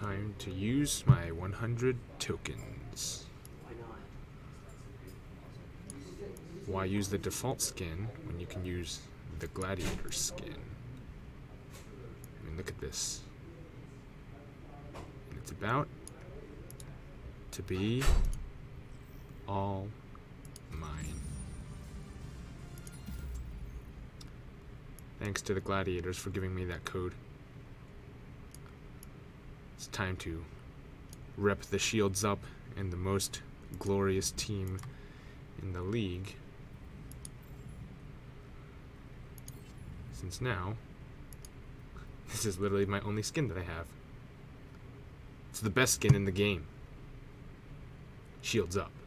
Time to use my 100 tokens. Why use the default skin when you can use the gladiator skin? I mean, look at this. And it's about to be all mine. Thanks to the gladiators for giving me that code. It's time to rep the shields up and the most glorious team in the league. Since now, this is literally my only skin that I have. It's the best skin in the game. Shields up.